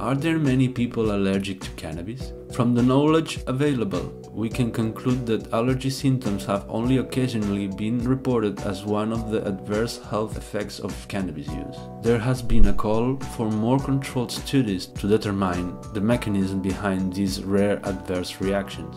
Are there many people allergic to cannabis? From the knowledge available, we can conclude that allergy symptoms have only occasionally been reported as one of the adverse health effects of cannabis use. There has been a call for more controlled studies to determine the mechanism behind these rare adverse reactions.